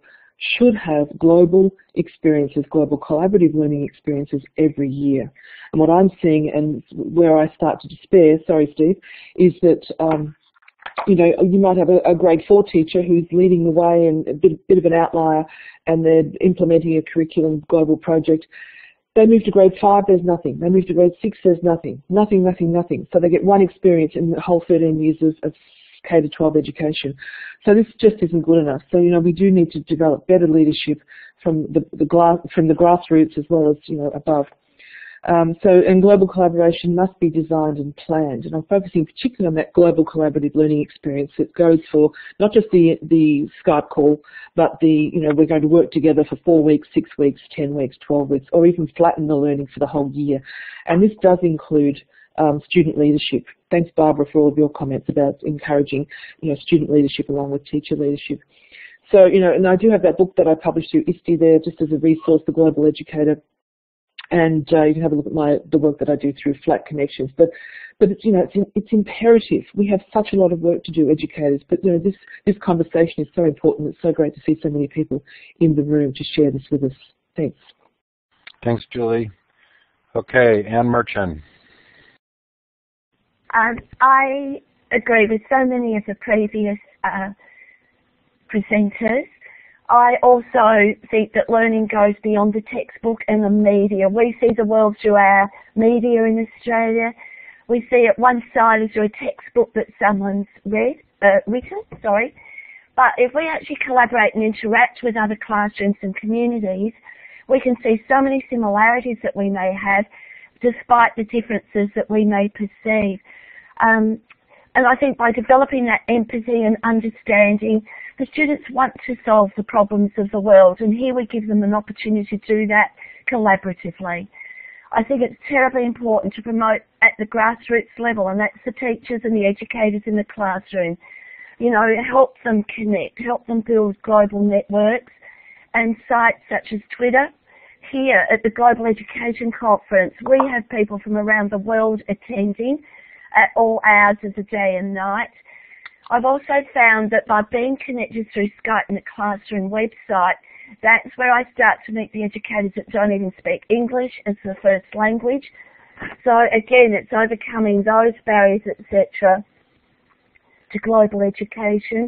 should have global experiences, global collaborative learning experiences every year. And what I'm seeing, and where I start to despair, sorry Steve, is that um, you know, you might have a, a grade four teacher who's leading the way and a bit, bit of an outlier, and they're implementing a curriculum global project. They move to grade five, there's nothing. They move to grade six, there's nothing. Nothing, nothing, nothing. So they get one experience in the whole thirteen years of K to twelve education. So this just isn't good enough. So, you know, we do need to develop better leadership from the, the, glass, from the grassroots as well as, you know, above. Um, so, and global collaboration must be designed and planned. And I'm focusing particularly on that global collaborative learning experience that goes for not just the the Skype call, but the, you know, we're going to work together for four weeks, six weeks, ten weeks, twelve weeks, or even flatten the learning for the whole year. And this does include um, student leadership. Thanks, Barbara, for all of your comments about encouraging, you know, student leadership along with teacher leadership. So, you know, and I do have that book that I published through I S T E there, just as a resource, The Global Educator. And uh, you can have a look at my, the work that I do through Flat Connections. But, but it's, you know, it's, in, it's imperative. We have such a lot of work to do, educators. But, you know, this, this conversation is so important. It's so great to see so many people in the room to share this with us. Thanks. Thanks, Julie. Okay, Anne Mirtschin. Um, I agree with so many of the previous uh, presenters. I also think that learning goes beyond the textbook and the media. We see the world through our media in Australia. We see it one sided through a textbook that someone's read, uh, written, sorry. But if we actually collaborate and interact with other classrooms and communities, we can see so many similarities that we may have despite the differences that we may perceive. Um, And I think by developing that empathy and understanding, the students want to solve the problems of the world, and here we give them an opportunity to do that collaboratively. I think it's terribly important to promote at the grassroots level, and that's the teachers and the educators in the classroom. You know, help them connect, help them build global networks, and sites such as Twitter. Here at the Global Education Conference, we have people from around the world attending at all hours of the day and night. I've also found that by being connected through Skype and the classroom website, that's where I start to meet the educators that don't even speak English as the first language. So again, it's overcoming those barriers, et cetera, to global education.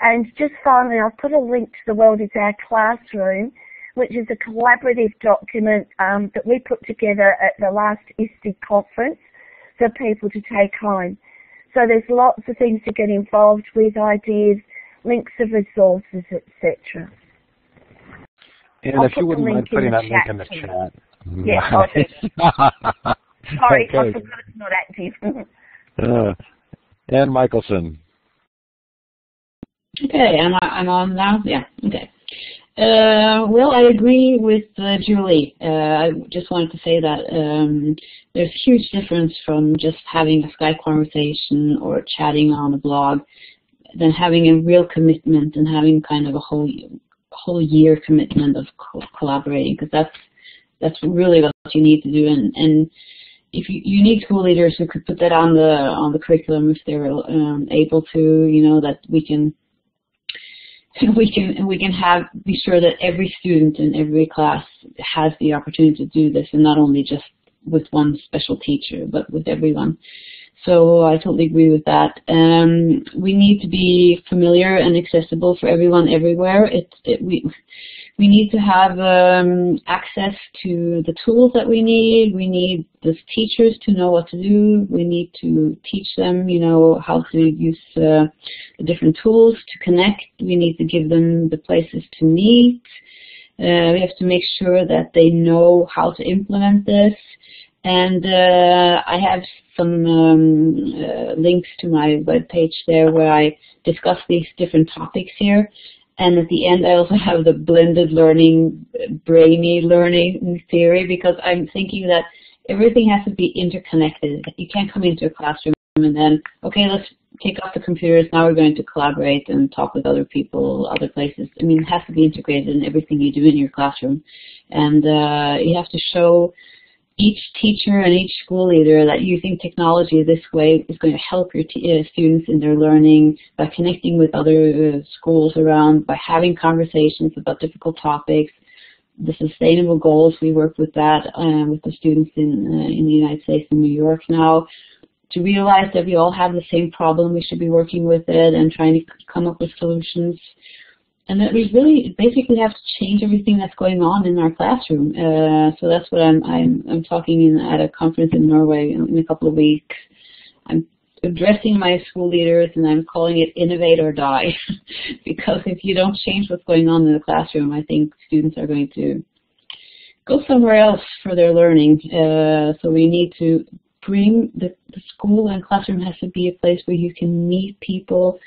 And just finally, I've put a link to The World Is Our Classroom, which is a collaborative document um, that we put together at the last I S T E conference for people to take home. So there's lots of things to get involved with, ideas, links of resources, et cetera. And I'll if you wouldn't mind putting that link in the chat. Yes, I'll do that. Sorry, okay. I forgot it's not active. uh, Ann Michaelsen. Okay, am I, I'm on now? Yeah, okay. Uh, well, I agree with uh, Julie. Uh, I just wanted to say that um, there's a huge difference from just having a Skype conversation or chatting on a blog than having a real commitment and having kind of a whole whole year commitment of co collaborating, because that's that's really what you need to do. And, and if you, you need school leaders who could put that on the on the curriculum if they're um, able to, you know, that we can we can we can have be sure that every student in every class has the opportunity to do this, and not only just with one special teacher, but with everyone. So I totally agree with that. Um, we need to be familiar and accessible for everyone everywhere. It, it, we, we need to have um, access to the tools that we need. We need the teachers to know what to do. We need to teach them, you know, how to use uh, the different tools to connect. We need to give them the places to meet. Uh, we have to make sure that they know how to implement this. And uh, I have some um, uh, links to my webpage there where I discuss these different topics here. And at the end, I also have the blended learning, brainy learning theory, because I'm thinking that everything has to be interconnected. You can't come into a classroom and then, okay, let's take off the computers. Now we're going to collaborate and talk with other people, other places. I mean, it has to be integrated in everything you do in your classroom. And uh, you have to show each teacher and each school leader that using technology this way is going to help your t uh, students in their learning by connecting with other uh, schools around, by having conversations about difficult topics. The Sustainable Goals, we work with that uh, with the students in, uh, in the United States and New York now, to realize that we all have the same problem, we should be working with it and trying to come up with solutions. And that we really basically have to change everything that's going on in our classroom. Uh, so that's what I'm I'm I'm talking in, at a conference in Norway in a couple of weeks. I'm addressing my school leaders, and I'm calling it "Innovate or Die," because if you don't change what's going on in the classroom, I think students are going to go somewhere else for their learning. Uh, so we need to bring the, the school and classroom has to be a place where you can meet people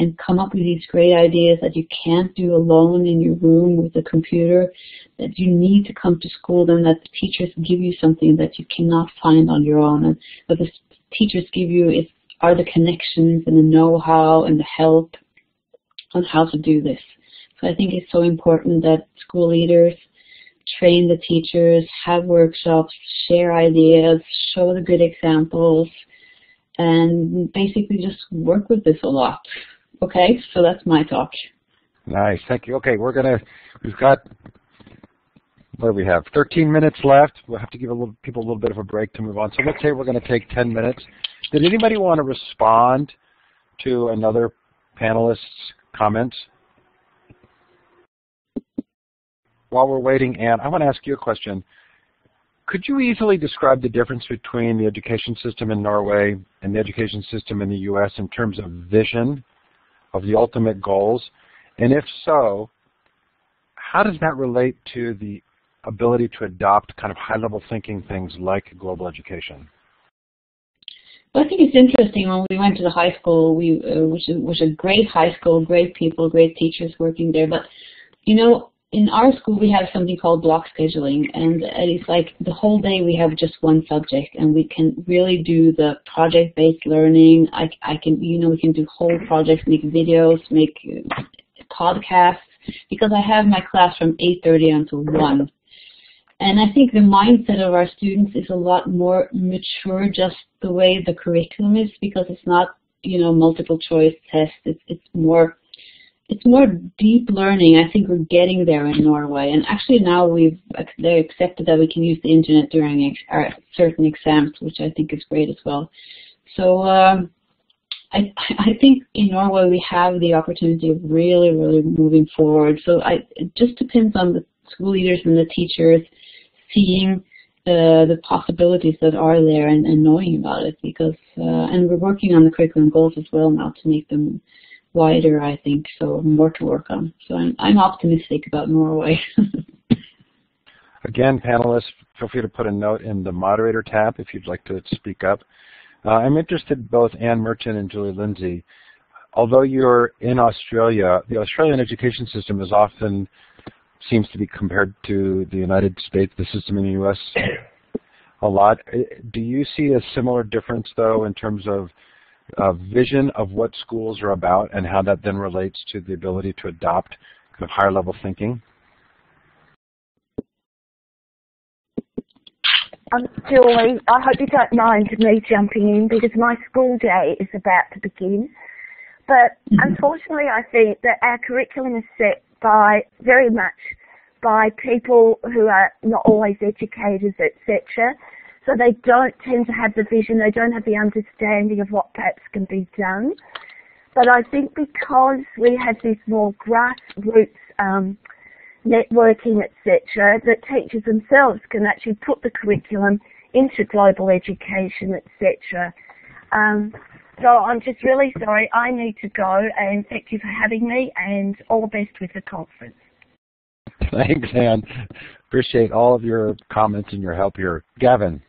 and come up with these great ideas that you can't do alone in your room with a computer, that you need to come to school, and that the teachers give you something that you cannot find on your own. And what the teachers give you is, are the connections and the know-how and the help on how to do this. So I think it's so important that school leaders train the teachers, have workshops, share ideas, show the good examples, and basically just work with this a lot. Okay, so that's my talk. Nice, thank you. Okay, we're gonna, we've got, what do we have? thirteen minutes left. We'll have to give a little, people a little bit of a break to move on. So let's say we're gonna take ten minutes. Did anybody want to respond to another panelist's comments? While we're waiting, Anne, I want to ask you a question. Could you easily describe the difference between the education system in Norway and the education system in the U S in terms of vision of the ultimate goals? And if so, how does that relate to the ability to adopt kind of high-level thinking things like global education? Well, I think it's interesting. When we went to the high school, we uh, which was a great high school, great people, great teachers working there. But, you know, in our school, we have something called block scheduling, and it's like the whole day we have just one subject, and we can really do the project-based learning. I, I can, you know, we can do whole projects, make videos, make podcasts, because I have my class from eight thirty until one. And I think the mindset of our students is a lot more mature, just the way the curriculum is, because it's not, you know, multiple choice tests. It's, it's more... It's more deep learning. I think we're getting there in Norway. And actually now we've they accepted that we can use the internet during ex our certain exams, which I think is great as well. So um, I, I think in Norway we have the opportunity of really, really moving forward. So I, it just depends on the school leaders and the teachers seeing uh, the possibilities that are there and, and knowing about it. Because uh, and we're working on the curriculum goals as well now to make them wider, I think, so more to work on. So I'm, I'm optimistic about Norway. Again, panelists, feel free to put a note in the moderator tab if you'd like to speak up. Uh, I'm interested both Anne Mirtschin and Julie Lindsay. Although you're in Australia, the Australian education system is often seems to be compared to the United States, the system in the U S a lot. Do you see a similar difference, though, in terms of a vision of what schools are about and how that then relates to the ability to adopt kind of higher level thinking? I'm still, I hope you don't mind me jumping in because my school day is about to begin. But unfortunately, I think that our curriculum is set by very much by people who are not always educators, et cetera. So they don't tend to have the vision, they don't have the understanding of what perhaps can be done. But I think because we have this more grassroots um, networking, et cetera, that teachers themselves can actually put the curriculum into global education, et cetera. Um, so I'm just really sorry, I need to go, and thank you for having me, and all the best with the conference. Thanks, Anne. Appreciate all of your comments and your help here. Gavin.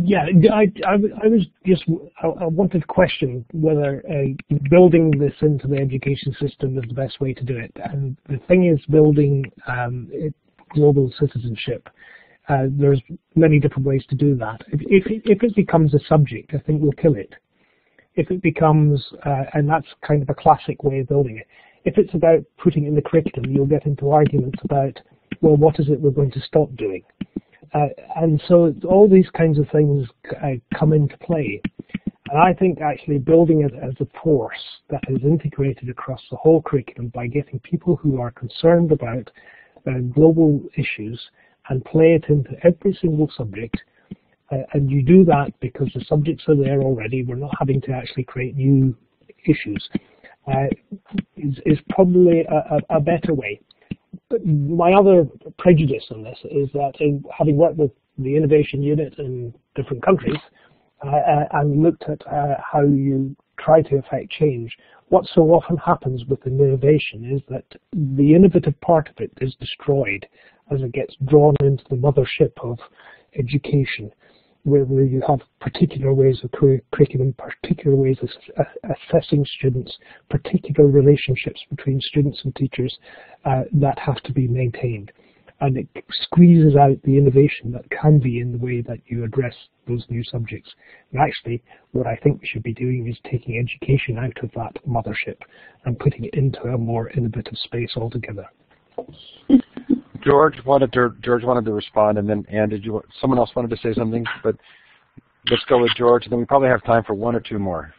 Yeah, I, I, I was just, I, I wanted to question whether uh, building this into the education system is the best way to do it. And the thing is building um, it, global citizenship. Uh, there's many different ways to do that. If, if, if it becomes a subject, I think we'll kill it. If it becomes, uh, and that's kind of a classic way of building it. If it's about putting it in the curriculum, you'll get into arguments about, well, what is it we're going to stop doing? Uh, and so all these kinds of things uh, come into play. And I think actually building it as a force that is integrated across the whole curriculum by getting people who are concerned about uh, global issues and play it into every single subject. Uh, and you do that because the subjects are there already. We're not having to actually create new issues. Uh, is, is probably a, a, a better way. But my other prejudice on this is that, in having worked with the innovation unit in different countries uh, and looked at uh, how you try to affect change, what so often happens with innovation is that the innovative part of it is destroyed as it gets drawn into the mothership of education, where you have particular ways of curriculum, particular ways of assessing students, particular relationships between students and teachers uh, that have to be maintained. And it squeezes out the innovation that can be in the way that you address those new subjects. And actually, what I think we should be doing is taking education out of that mothership and putting it into a more innovative space altogether. George wanted to George wanted to respond, and then Anne, did you? Someone else wanted to say something, but let's go with George, and then we probably have time for one or two more.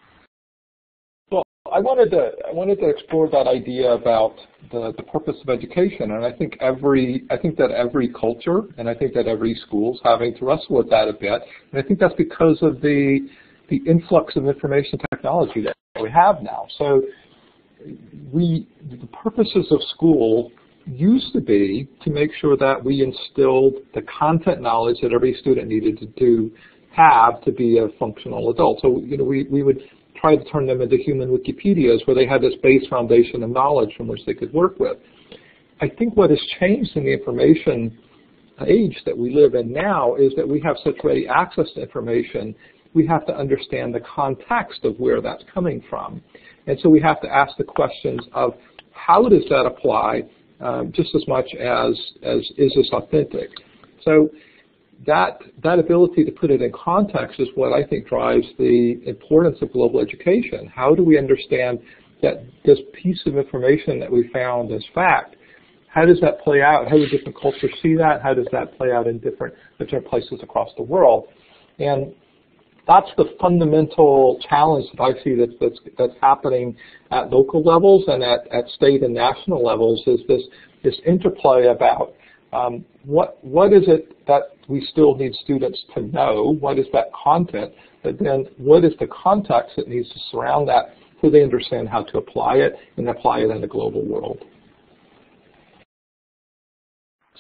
Well, I wanted to I wanted to explore that idea about the, the purpose of education, and I think every I think that every culture, and I think that every school's having to wrestle with that a bit, and I think that's because of the the influx of information technology that we have now. So we the purposes of school used to be to make sure that we instilled the content knowledge that every student needed to, to have to be a functional adult. So, you know, we, we would try to turn them into human Wikipedias where they had this base foundation of knowledge from which they could work with. I think what has changed in the information age that we live in now is that we have such ready access to information, we have to understand the context of where that's coming from. And so we have to ask the questions of how does that apply Um, just as much as, as is this authentic. So that, that ability to put it in context is what I think drives the importance of global education. How do we understand that this piece of information that we found as fact, how does that play out? How do different cultures see that? How does that play out in different, different places across the world? And that's the fundamental challenge that I see that's, that's, that's happening at local levels and at, at state and national levels is this, this interplay about um, what, what is it that we still need students to know, what is that content, but then what is the context that needs to surround that so they understand how to apply it and apply it in the global world.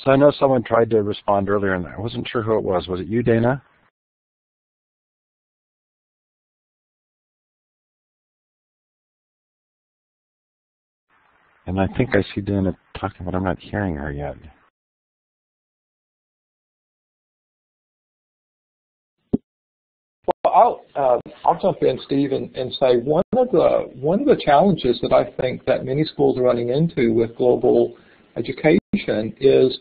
So I know someone tried to respond earlier and I wasn't sure who it was. Was it you, Dana? And I think I see Dana talking, but I'm not hearing her yet. Well, I'll uh, I'll jump in, Steve, and, and say one of the one of the challenges that I think that many schools are running into with global education is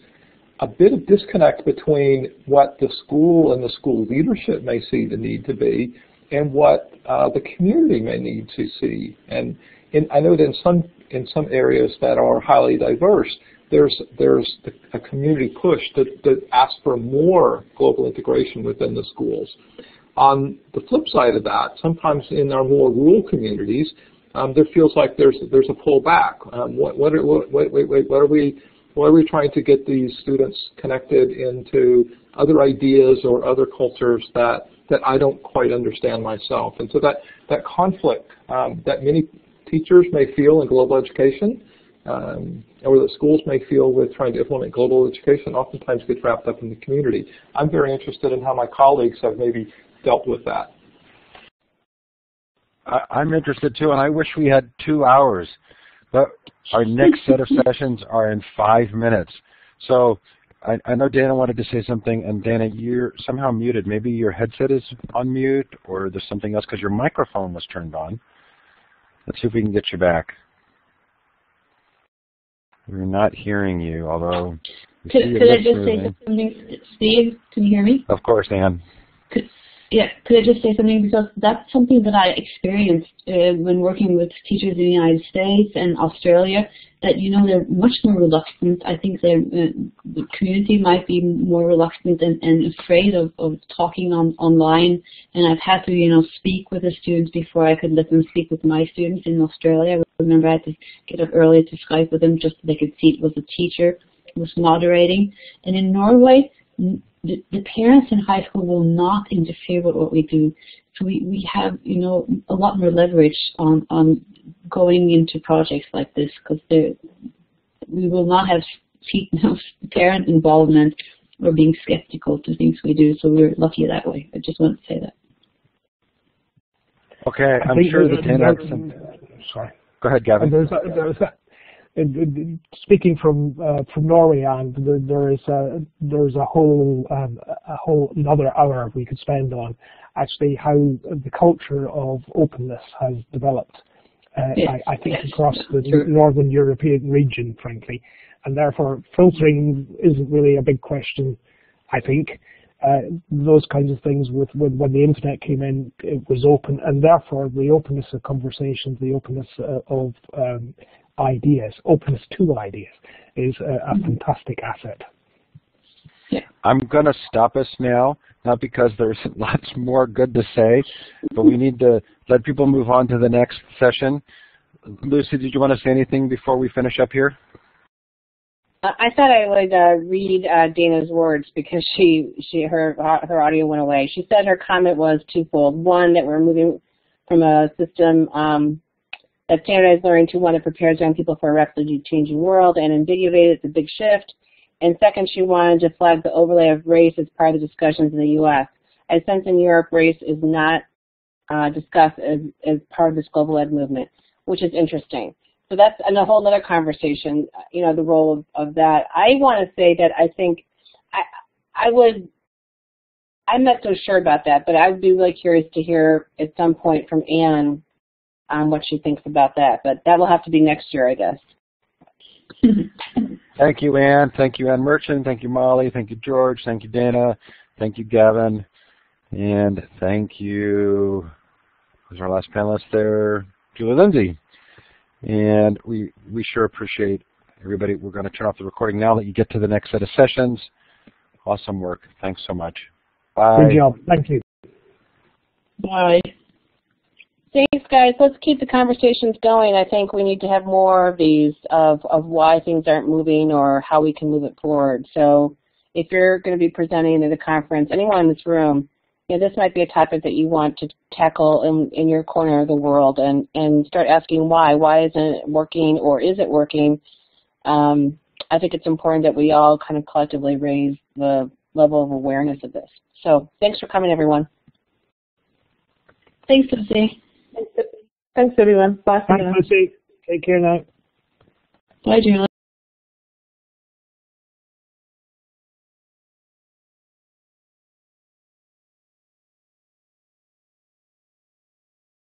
a bit of disconnect between what the school and the school leadership may see the need to be, and what uh, the community may need to see. And in, I know that in some in some areas that are highly diverse, there's there's a community push that, that asks for more global integration within the schools. On the flip side of that, sometimes in our more rural communities, um, there feels like there's there's a pullback. Um, what what are what, what, what are we what are we trying to get these students connected into other ideas or other cultures that that I don't quite understand myself? And so that that conflict um, that many teachers may feel in global education, um, or that schools may feel with trying to implement global education, oftentimes gets wrapped up in the community. I'm very interested in how my colleagues have maybe dealt with that. I, I'm interested too, and I wish we had two hours, but our next set of sessions are in five minutes. So I, I know Dana wanted to say something, and Dana, you're somehow muted. Maybe your headset is on mute, or there's something else because your microphone was turned on. Let's see if we can get you back. We're not hearing you, although... Could, could I just moving. say something, Steve? Can you hear me? Of course, Anne. Could, yeah, could I just say something? Because that's something that I experienced uh, when working with teachers in the United States and Australia, that, you know, they're much more reluctant. I think uh, the community might be more reluctant and, and afraid of, of talking on, online. And I've had to, you know, speak with the students before I could let them speak with my students in Australia. I remember I had to get up early to Skype with them just so they could see it was a teacher who was moderating. And in Norway, the, the parents in high school will not interfere with what we do. So we, we have, you know, a lot more leverage on, on going into projects like this, because we will not have parent involvement or being skeptical to things we do. So we're lucky that way. I just want to say that. Okay, I'm sure that Dana had some... Sorry. Go ahead, Gavin. There's a, there's a, speaking from uh, from Norway on, there, there is a there's a whole um, a whole another hour we could spend on actually how the culture of openness has developed. Uh, yes. I, I think yes. across the sure. northern European region, frankly, and therefore filtering isn't really a big question. I think uh, those kinds of things with, with when the internet came in, it was open, and therefore the openness of conversations, the openness uh, of um, ideas, openness to ideas, is a, a mm-hmm. fantastic asset. Yeah. I'm going to stop us now, not because there's lots more good to say, but we need to let people move on to the next session. Lucy, did you want to say anything before we finish up here? I thought I would uh, read uh, Dana's words because she, she her, her audio went away. She said her comment was twofold. One, that we're moving from a system um, that standardized learning to one that prepares young people for a rapidly changing world, and ambiguity is a big shift. And second, she wanted to flag the overlay of race as part of the discussions in the U S I sense in Europe race is not uh, discussed as, as part of this global ed movement, which is interesting. So that's a whole other conversation, you know, the role of, of that. I want to say that I think I, I would, I'm not so sure about that, but I would be really curious to hear at some point from Anne on what she thinks about that. But that will have to be next year, I guess. Thank you, Anne. Thank you, Anne Mirtschin. Thank you, Molly. Thank you, George. Thank you, Dana. Thank you, Gavin. And thank you, who's our last panelist there? Julie Lindsay. And we, we sure appreciate everybody. We're going to turn off the recording now, let you get to the next set of sessions. Awesome work. Thanks so much. Bye. Good job. Thank you. Bye. Thanks, guys. Let's keep the conversations going. I think we need to have more of these of, of why things aren't moving or how we can move it forward. So if you're going to be presenting at a conference, anyone in this room, you know, this might be a topic that you want to tackle in, in your corner of the world, and, and start asking why. Why isn't it working, or is it working? Um, I think it's important that we all kind of collectively raise the level of awareness of this. So thanks for coming, everyone. Thanks, Lucy. Thanks, everyone. Bye. Bye, Lucy. Take care now. Bye, Julie.